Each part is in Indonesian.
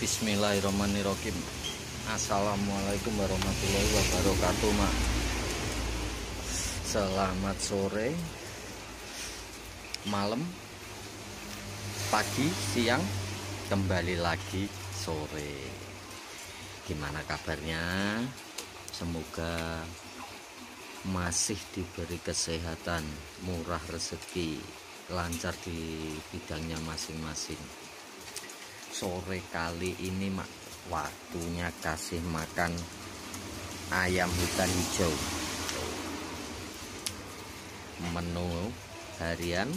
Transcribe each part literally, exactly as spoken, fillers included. Bismillahirrahmanirrahim. Assalamualaikum warahmatullahi wabarakatuh, Mak. Selamat sore, malam, pagi, siang, kembali lagi sore. Gimana kabarnya? Semoga masih diberi kesehatan, murah rezeki, lancar di bidangnya masing-masing. Sore kali ini, Mak, waktunya kasih makan ayam hutan hijau. Menu harian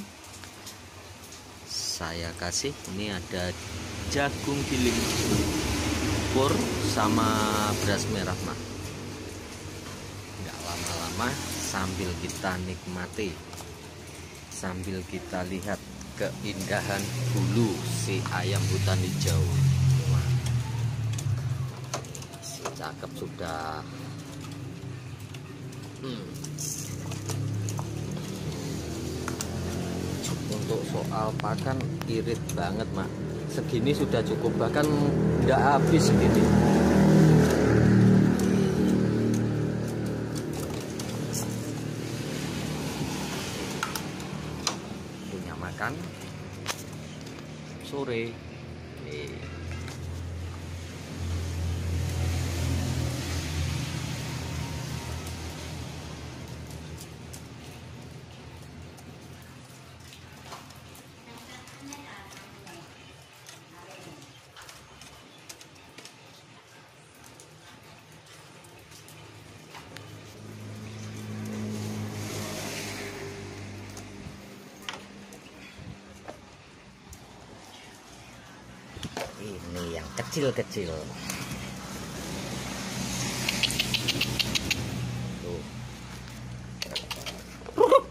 saya kasih ini ada jagung giling ukur sama beras merah, Mak. Nggak lama-lama, sambil kita nikmati, sambil kita lihat keindahan bulu si ayam hutan hijau. Si cakep sudah hmm. Untuk soal pakan irit banget, Mak. Segini sudah cukup, bahkan nggak habis segini. Makan sore eh. Ini yang kecil-kecil. Tuh. Loh.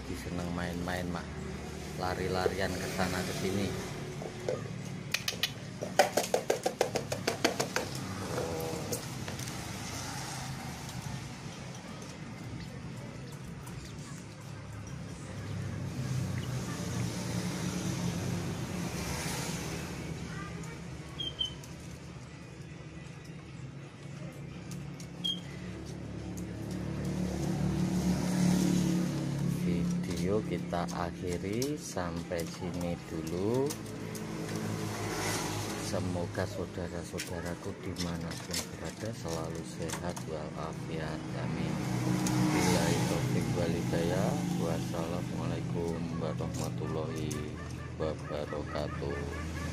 Lagi seneng main-main, Mak. Lari-larian ke sana ke sini. Kita akhiri sampai sini dulu. Semoga saudara-saudaraku dimanapun berada selalu sehat walafiat, amin. Billahi taufiq wal hidayah. Wassalamualaikum warahmatullahi wabarakatuh.